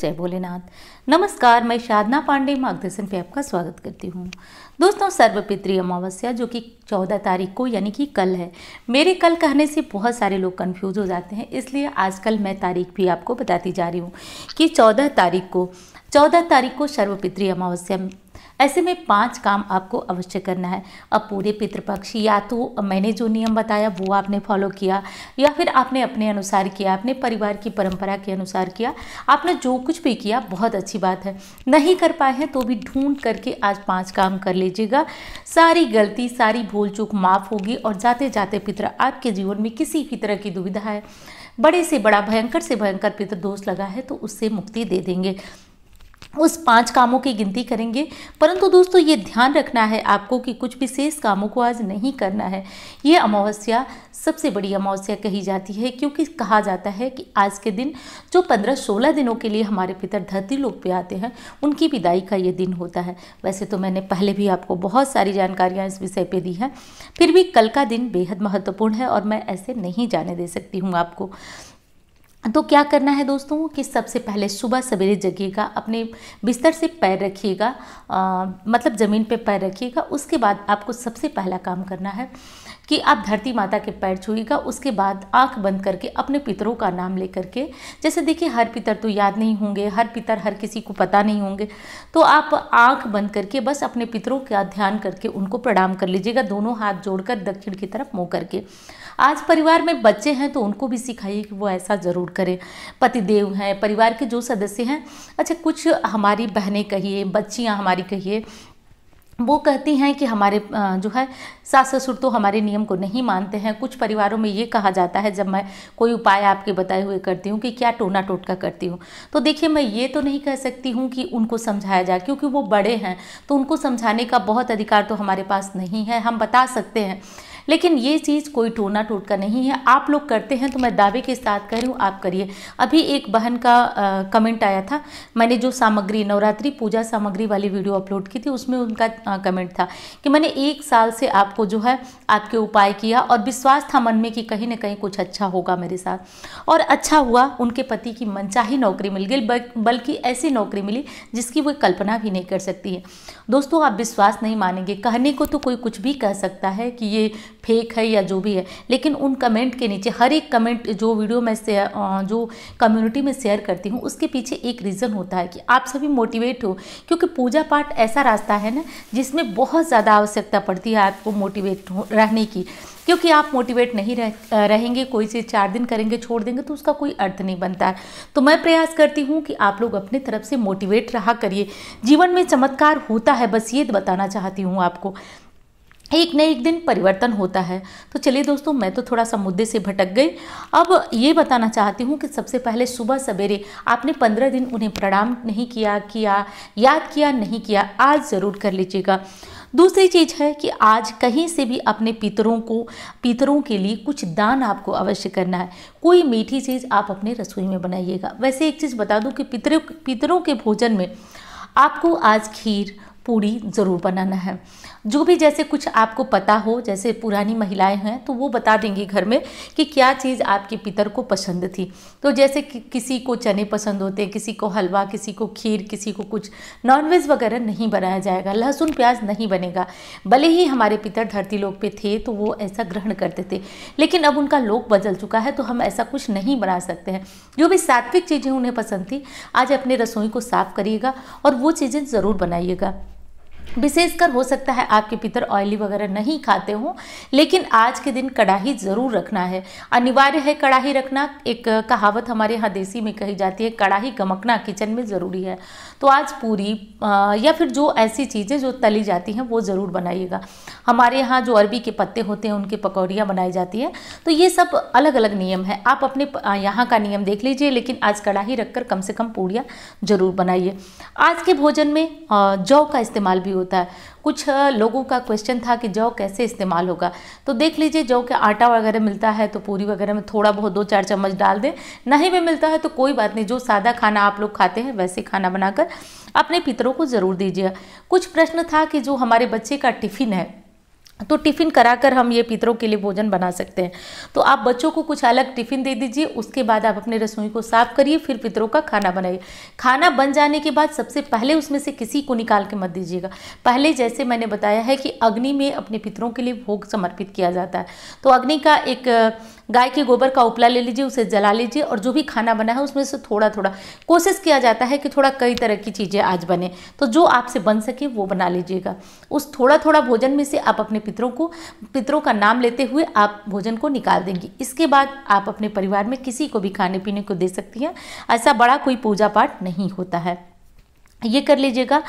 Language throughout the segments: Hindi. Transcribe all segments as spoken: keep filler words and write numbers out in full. जय भोलेनाथ। नमस्कार, मैं साधना पांडे मार्गदर्शन पे आपका स्वागत करती हूँ। दोस्तों, सर्वपित्री अमावस्या जो कि चौदह तारीख को यानी कि कल है। मेरे कल कहने से बहुत सारे लोग कंफ्यूज हो जाते हैं, इसलिए आजकल मैं तारीख भी आपको बताती जा रही हूँ कि चौदह तारीख को चौदह तारीख को सर्वपित्री अमावस्या। ऐसे में पांच काम आपको अवश्य करना है। अब पूरे पितृपक्ष या तो मैंने जो नियम बताया वो आपने फॉलो किया या फिर आपने अपने अनुसार किया, अपने परिवार की परंपरा के अनुसार किया। आपने जो कुछ भी किया बहुत अच्छी बात है। नहीं कर पाए हैं तो भी ढूंढ करके आज पांच काम कर लीजिएगा। सारी गलती सारी भूल चूक माफ़ होगी और जाते जाते पितृ आपके जीवन में किसी भी तरह की दुविधा है, बड़े से बड़ा भयंकर से भयंकर पितृदोष लगा है तो उससे मुक्ति दे देंगे। उस पांच कामों की गिनती करेंगे। परंतु दोस्तों ये ध्यान रखना है आपको कि कुछ विशेष कामों को आज नहीं करना है। ये अमावस्या सबसे बड़ी अमावस्या कही जाती है क्योंकि कहा जाता है कि आज के दिन जो पंद्रह सोलह दिनों के लिए हमारे पितर धरती लोक पे आते हैं उनकी विदाई का ये दिन होता है। वैसे तो मैंने पहले भी आपको बहुत सारी जानकारियाँ इस विषय पर दी हैं, फिर भी कल का दिन बेहद महत्वपूर्ण है और मैं ऐसे नहीं जाने दे सकती हूँ आपको। तो क्या करना है दोस्तों कि सबसे पहले सुबह सवेरे जगिएगा, अपने बिस्तर से पैर रखिएगा, मतलब ज़मीन पे पैर रखिएगा। उसके बाद आपको सबसे पहला काम करना है कि आप धरती माता के पैर छुएगा। उसके बाद आंख बंद करके अपने पितरों का नाम ले करके, जैसे देखिए हर पितर तो याद नहीं होंगे, हर पितर हर किसी को पता नहीं होंगे, तो आप आंख बंद करके बस अपने पितरों का ध्यान करके उनको प्रणाम कर लीजिएगा, दोनों हाथ जोड़कर दक्षिण की तरफ मुँह करके। आज परिवार में बच्चे हैं तो उनको भी सिखाइए कि वो ऐसा ज़रूर करें। पतिदेव हैं, परिवार के जो सदस्य हैं, अच्छा कुछ हमारी बहनें कहिए, बच्चियां हमारी कहिए, वो कहती हैं कि हमारे जो है सास ससुर तो हमारे नियम को नहीं मानते हैं। कुछ परिवारों में ये कहा जाता है, जब मैं कोई उपाय आपके बताए हुए करती हूँ कि क्या टोना टोटका करती हूँ, तो देखिए मैं ये तो नहीं कह सकती हूँ कि उनको समझाया जाए क्योंकि वो बड़े हैं तो उनको समझाने का बहुत अधिकार तो हमारे पास नहीं है। हम बता सकते हैं लेकिन ये चीज़ कोई टोना टोटका नहीं है। आप लोग करते हैं तो मैं दावे के साथ कह रही हूँ आप करिए। अभी एक बहन का आ, कमेंट आया था, मैंने जो सामग्री नवरात्रि पूजा सामग्री वाली वीडियो अपलोड की थी उसमें उनका आ, कमेंट था कि मैंने एक साल से आपको जो है आपके उपाय किया और विश्वास था मन में कि कहीं ना कहीं कुछ अच्छा होगा मेरे साथ, और अच्छा हुआ। उनके पति की मनचाही नौकरी मिल गई, बल्कि ऐसी नौकरी मिली जिसकी वो कल्पना भी नहीं कर सकती है। दोस्तों, आप विश्वास नहीं मानेंगे, कहने को तो कोई कुछ भी कह सकता है कि ये फेक है या जो भी है, लेकिन उन कमेंट के नीचे हर एक कमेंट जो वीडियो में शेयर जो कम्युनिटी में शेयर करती हूँ उसके पीछे एक रीज़न होता है कि आप सभी मोटिवेट हो, क्योंकि पूजा पाठ ऐसा रास्ता है ना जिसमें बहुत ज़्यादा आवश्यकता पड़ती है आपको मोटिवेट रहने की। क्योंकि आप मोटिवेट नहीं रह रहेंगे कोई चीज़ चार दिन करेंगे छोड़ देंगे तो उसका कोई अर्थ नहीं बनता है। तो मैं प्रयास करती हूँ कि आप लोग अपने तरफ से मोटिवेट रहा करिए। जीवन में चमत्कार होता है, बस ये बताना चाहती हूँ आपको, एक न एक दिन परिवर्तन होता है। तो चलिए दोस्तों, मैं तो थोड़ा सा मुद्दे से भटक गई। अब ये बताना चाहती हूँ कि सबसे पहले सुबह सवेरे आपने पंद्रह दिन उन्हें प्रणाम नहीं किया किया याद किया नहीं किया, आज ज़रूर कर लीजिएगा। दूसरी चीज़ है कि आज कहीं से भी अपने पितरों को पितरों के लिए कुछ दान आपको अवश्य करना है। कोई मीठी चीज़ आप अपने रसोई में बनाइएगा। वैसे एक चीज़ बता दूँ कि पितरों पितरों के भोजन में आपको आज खीर पूरी ज़रूर बनाना है। जो भी जैसे कुछ आपको पता हो, जैसे पुरानी महिलाएं हैं तो वो बता देंगी घर में कि क्या चीज़ आपके पितर को पसंद थी। तो जैसे कि किसी को चने पसंद होते हैं, किसी को हलवा, किसी को खीर, किसी को कुछ। नॉनवेज वगैरह नहीं बनाया जाएगा, लहसुन प्याज नहीं बनेगा। भले ही हमारे पितर धरती लोक पे थे तो वो ऐसा ग्रहण करते थे, लेकिन अब उनका लोक बदल चुका है तो हम ऐसा कुछ नहीं बना सकते हैं। जो भी सात्विक चीज़ें उन्हें पसंद थी, आज अपने रसोई को साफ करिएगा और वो चीज़ें ज़रूर बनाइएगा। विशेषकर हो सकता है आपके पितर ऑयली वगैरह नहीं खाते हों, लेकिन आज के दिन कड़ाही ज़रूर रखना है, अनिवार्य है कड़ाही रखना। एक कहावत हमारे यहाँ देसी में कही जाती है, कड़ाही गमकना किचन में ज़रूरी है। तो आज पूरी आ, या फिर जो ऐसी चीज़ें जो तली जाती हैं वो ज़रूर बनाइएगा। हमारे यहाँ जो अरबी के पत्ते होते हैं उनके पकौड़ियाँ बनाई जाती हैं। तो ये सब अलग अलग नियम है, आप अपने यहाँ का नियम देख लीजिए, लेकिन आज कड़ाही रख कर कम से कम पूड़ियाँ ज़रूर बनाइए। आज के भोजन में जौ का इस्तेमाल भी होता है। कुछ लोगों का क्वेश्चन था कि जौ कैसे इस्तेमाल होगा, तो देख लीजिए जौ के आटा वगैरह मिलता है तो पूरी वगैरह में थोड़ा बहुत दो चार चम्मच डाल दें, नहीं भी मिलता है तो कोई बात नहीं। जो सादा खाना आप लोग खाते हैं वैसे खाना बनाकर अपने पितरों को ज़रूर दीजिए। कुछ प्रश्न था कि जो हमारे बच्चे का टिफ़िन है तो टिफ़िन कराकर हम ये पितरों के लिए भोजन बना सकते हैं। तो आप बच्चों को कुछ अलग टिफ़िन दे दीजिए, उसके बाद आप अपने रसोई को साफ़ करिए, फिर पितरों का खाना बनाइए। खाना बन जाने के बाद सबसे पहले उसमें से किसी को निकाल के मत दीजिएगा। पहले जैसे मैंने बताया है कि अग्नि में अपने पितरों के लिए भोग समर्पित किया जाता है, तो अग्नि का एक गाय के गोबर का उपला ले लीजिए, उसे जला लीजिए और जो भी खाना बना है उसमें से थोड़ा थोड़ा, कोशिश किया जाता है कि थोड़ा कई तरह की चीज़ें आज बने, तो जो आपसे बन सके वो बना लीजिएगा। उस थोड़ा थोड़ा भोजन में से आप अपने पितरों को, पितरों का नाम लेते हुए आप भोजन को निकाल देंगी। इसके बाद आप अपने परिवार में किसी को भी खाने पीने को दे सकती हैं, ऐसा बड़ा कोई पूजा पाठ नहीं होता है, ये कर लीजिएगा।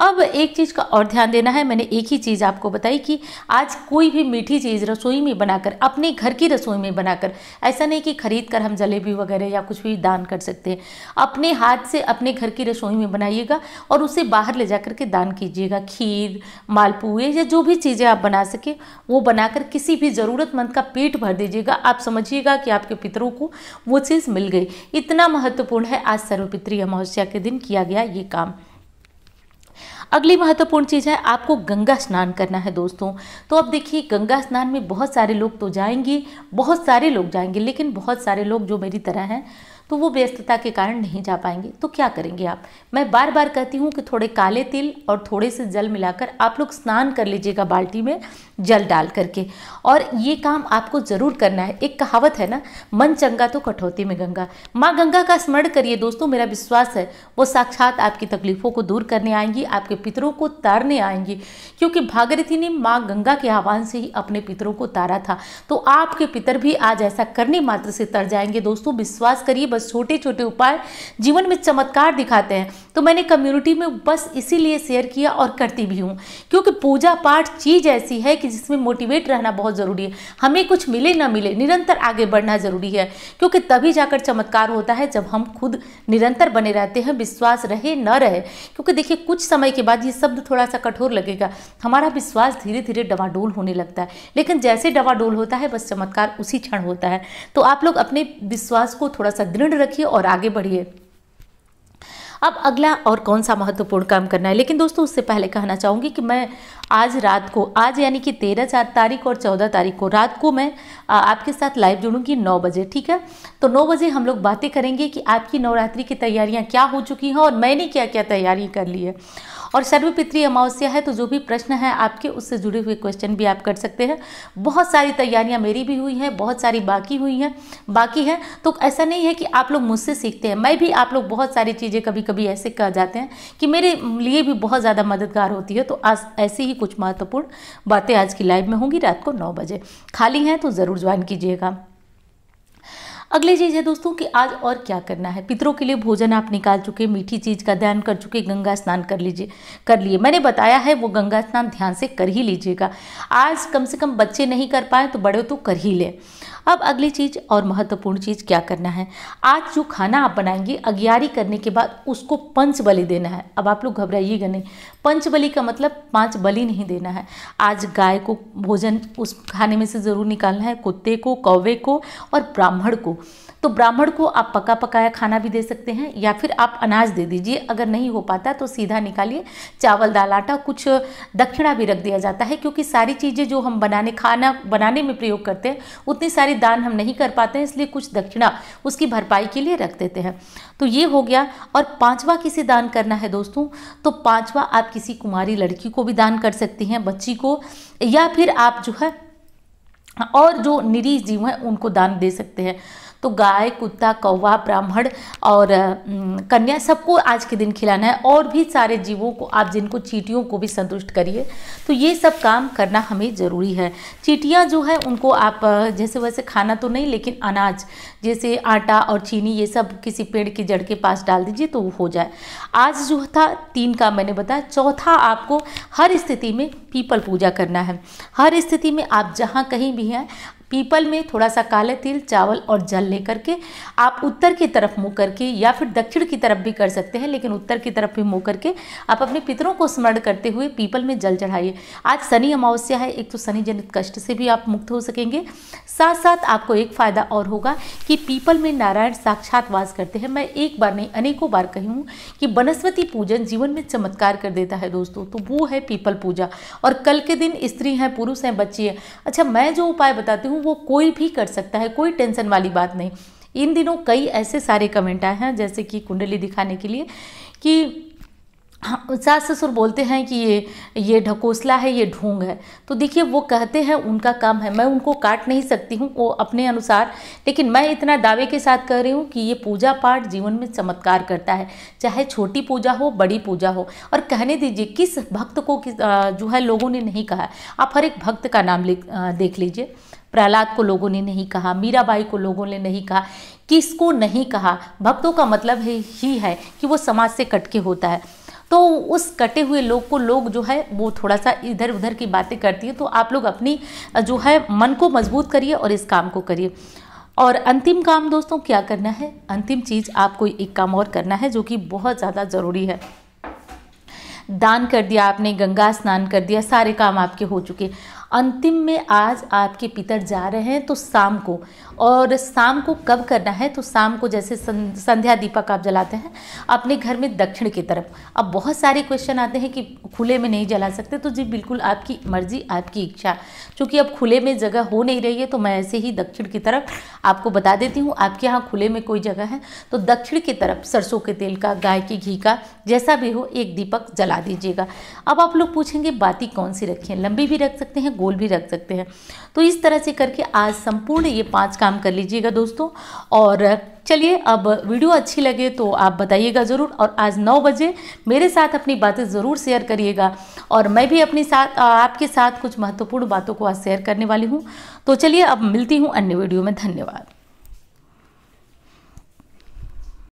अब एक चीज़ का और ध्यान देना है, मैंने एक ही चीज़ आपको बताई कि आज कोई भी मीठी चीज़ रसोई में बनाकर, अपने घर की रसोई में बनाकर, ऐसा नहीं कि खरीद कर हम जलेबी वगैरह या कुछ भी दान कर सकते हैं, अपने हाथ से अपने घर की रसोई में बनाइएगा और उसे बाहर ले जा कर के दान कीजिएगा। खीर, मालपुए या जो भी चीज़ें आप बना सकें वो बनाकर किसी भी ज़रूरतमंद का पेट भर दीजिएगा। आप समझिएगा कि आपके पितरों को वो चीज़ मिल गई। इतना महत्वपूर्ण है, आज सर्वपितृ अमावस्या के दिन किया गया ये काम। अगली महत्वपूर्ण चीज़ है, आपको गंगा स्नान करना है दोस्तों। तो अब देखिए, गंगा स्नान में बहुत सारे लोग तो जाएंगे, बहुत सारे लोग जाएंगे, लेकिन बहुत सारे लोग जो मेरी तरह हैं तो वो व्यस्तता के कारण नहीं जा पाएंगे। तो क्या करेंगे आप? मैं बार बार कहती हूँ कि थोड़े काले तिल और थोड़े से जल मिलाकर आप लोग स्नान कर लीजिएगा, बाल्टी में जल डाल करके। और ये काम आपको ज़रूर करना है। एक कहावत है ना, मन चंगा तो कठौती में गंगा। माँ गंगा का स्मरण करिए दोस्तों, मेरा विश्वास है वो साक्षात आपकी तकलीफ़ों को दूर करने आएंगी, आपके पितरों को तारने आएंगी, क्योंकि भागीरथी ने माँ गंगा के आह्वान से ही अपने पितरों को तारा था। तो आपके पितर भी आज ऐसा करने मात्र से तर जाएंगे दोस्तों, विश्वास करिए। छोटे छोटे उपाय जीवन में चमत्कार दिखाते हैं। तो मैंने कम्युनिटी में बस इसीलिए शेयर किया और करती भी हूँ, क्योंकि पूजा पाठ चीज ऐसी है कि जिसमें मोटिवेट रहना बहुत जरूरी है। हमें कुछ मिले ना मिले, निरंतर आगे बढ़ना जरूरी है, क्योंकि तभी जाकर चमत्कार होता है जब हम खुद निरंतर बने रहते हैं, विश्वास रहे न रहे। क्योंकि देखिए, कुछ समय के बाद ये शब्द थोड़ा सा कठोर लगेगा, हमारा विश्वास धीरे धीरे डवाडोल होने लगता है, लेकिन जैसे डवाडोल होता है बस चमत्कार उसी क्षण होता है। तो आप लोग अपने विश्वास को थोड़ा सा दृढ़ रखिए और आगे बढ़िए। अब अगला और कौन सा महत्वपूर्ण काम करना है, लेकिन दोस्तों उससे पहले कहना चाहूँगी कि मैं आज रात को, आज यानी कि तेरह तारीख और चौदह तारीख को रात को मैं आपके साथ लाइव जुड़ूंगी नौ बजे, ठीक है? तो नौ बजे हम लोग बातें करेंगे कि आपकी नवरात्रि की तैयारियां क्या हो चुकी हैं और मैंने क्या क्या तैयारी कर ली है। और सर्वपितृ अमावस्या है, तो जो भी प्रश्न है आपके, उससे जुड़े हुए क्वेश्चन भी आप कर सकते हैं। बहुत सारी तैयारियाँ मेरी भी हुई हैं, बहुत सारी बाकी हुई हैं, बाकी हैं। तो ऐसा नहीं है कि आप लोग मुझसे सीखते हैं, मैं भी, आप लोग बहुत सारी चीज़ें कभी कभी ऐसे कह जाते हैं कि मेरे लिए भी बहुत ज़्यादा मददगार होती है। तो आज ऐसे ही कुछ महत्वपूर्ण बातें आज की लाइव में होंगी रात को नौ बजे। खाली हैं तो ज़रूर ज्वाइन कीजिएगा। अगली चीज़ है दोस्तों कि आज और क्या करना है। पितरों के लिए भोजन आप निकाल चुके, मीठी चीज़ का ध्यान कर चुके, गंगा स्नान कर लीजिए कर लिए मैंने बताया है, वो गंगा स्नान ध्यान से कर ही लीजिएगा। आज कम से कम बच्चे नहीं कर पाए तो बड़े तो कर ही लें। अब अगली चीज़ और महत्वपूर्ण चीज़ क्या करना है, आज जो खाना आप बनाएंगे अग्यारी करने के बाद उसको पंच बलि देना है। अब आप लोग घबराइएगा नहीं, पंच बलि का मतलब पांच बलि नहीं देना है। आज गाय को भोजन उस खाने में से ज़रूर निकालना है, कुत्ते को, कौवे को और ब्राह्मण को। तो ब्राह्मण को आप पका पकाया खाना भी दे सकते हैं, या फिर आप अनाज दे दीजिए। अगर नहीं हो पाता तो सीधा निकालिए, चावल, दाल, आटा, कुछ दक्षिणा भी रख दिया जाता है, क्योंकि सारी चीज़ें जो हम बनाने, खाना बनाने में प्रयोग करते हैं, उतनी सारी दान हम नहीं कर पाते हैं, इसलिए कुछ दक्षिणा उसकी भरपाई के लिए रख देते हैं। तो ये हो गया। और पाँचवा किसे दान करना है दोस्तों, तो पाँचवा आप किसी कुमारी लड़की को भी दान कर सकती हैं, बच्ची को, या फिर आप जो है और जो निरीह जीव हैं उनको दान दे सकते हैं। तो गाय, कुत्ता, कौवा, ब्राह्मण और कन्या सबको आज के दिन खिलाना है, और भी सारे जीवों को आप, जिनको, चींटियों को भी संतुष्ट करिए। तो ये सब काम करना हमें ज़रूरी है। चींटियाँ जो है उनको आप जैसे वैसे खाना तो नहीं, लेकिन अनाज जैसे आटा और चीनी ये सब किसी पेड़ की जड़ के पास डाल दीजिए तो वो हो जाए। आज जो था तीन काम मैंने बताया, चौथा आपको हर स्थिति में पीपल पूजा करना है। हर स्थिति में आप जहाँ कहीं भी हैं पीपल में थोड़ा सा काले तिल, चावल और जल लेकर के आप उत्तर की तरफ मुँह करके या फिर दक्षिण की तरफ भी कर सकते हैं, लेकिन उत्तर की तरफ भी मुँह करके आप अपने पितरों को स्मरण करते हुए पीपल में जल चढ़ाइए। आज शनि अमावस्या है, एक तो शनि जनित कष्ट से भी आप मुक्त हो सकेंगे, साथ साथ आपको एक फ़ायदा और होगा कि पीपल में नारायण साक्षात वास करते हैं। मैं एक बार नहीं अनेकों बार कही हूँ कि वनस्पति पूजन जीवन में चमत्कार कर देता है दोस्तों, तो वो है पीपल पूजा। और कल के दिन स्त्री हैं, पुरुष हैं, बच्चे हैं। अच्छा, मैं जो उपाय बताती हूँ वो कोई भी कर सकता है, कोई टेंशन वाली बात नहीं। इन दिनों कई ऐसे सारे कमेंट आए हैं जैसे कि कुंडली दिखाने के लिए कि सास ससुर बोलते हैं कि ये ये ढकोसला है, ये ढोंग है। तो देखिए, वो कहते हैं, उनका काम है, मैं उनको काट नहीं सकती हूँ, वो अपने अनुसार। लेकिन मैं इतना दावे के साथ कह रही हूँ कि ये पूजा पाठ जीवन में चमत्कार करता है, चाहे छोटी पूजा हो, बड़ी पूजा हो। और कहने दीजिए, किस भक्त को किस जो है लोगों ने नहीं कहा। आप हर एक भक्त का नाम ले देख लीजिए, प्रहलाद को लोगों ने नहीं कहा, मीराबाई को लोगों ने नहीं कहा, किसको नहीं कहा। भक्तों का मतलब ही है कि वो समाज से कटके होता है, तो उस कटे हुए लोग को लोग जो है वो थोड़ा सा इधर उधर की बातें करती है। तो आप लोग अपनी जो है मन को मजबूत करिए और इस काम को करिए। और अंतिम काम दोस्तों क्या करना है, अंतिम चीज़ आपको एक काम और करना है जो कि बहुत ज़्यादा ज़रूरी है। दान कर दिया आपने, गंगा स्नान कर दिया, सारे काम आपके हो चुके। अंतिम में आज आपके पितर जा रहे हैं तो शाम को, और शाम को कब करना है तो शाम को जैसे संध्या दीपक आप जलाते हैं अपने घर में दक्षिण की तरफ। अब बहुत सारे क्वेश्चन आते हैं कि खुले में नहीं जला सकते, तो जी बिल्कुल आपकी मर्जी, आपकी इच्छा। क्योंकि अब खुले में जगह हो नहीं रही है तो मैं ऐसे ही दक्षिण की तरफ आपको बता देती हूँ। आपके यहाँ खुले में कोई जगह है तो दक्षिण की तरफ सरसों के तेल का, गाय के घी का, जैसा भी हो एक दीपक जला दीजिएगा। अब आप लोग पूछेंगे बाती कौन सी रखें, लंबी भी रख सकते हैं, गोल भी रख सकते हैं। तो इस तरह से करके आज संपूर्ण ये पांच काम कर लीजिएगा दोस्तों। और चलिए, अब वीडियो अच्छी लगे तो आप बताइएगा ज़रूर, और आज नौ बजे मेरे साथ अपनी बातें ज़रूर शेयर करिएगा, और मैं भी अपने साथ आपके साथ कुछ महत्वपूर्ण बातों को आज शेयर करने वाली हूँ। तो चलिए, अब मिलती हूँ अन्य वीडियो में। धन्यवाद।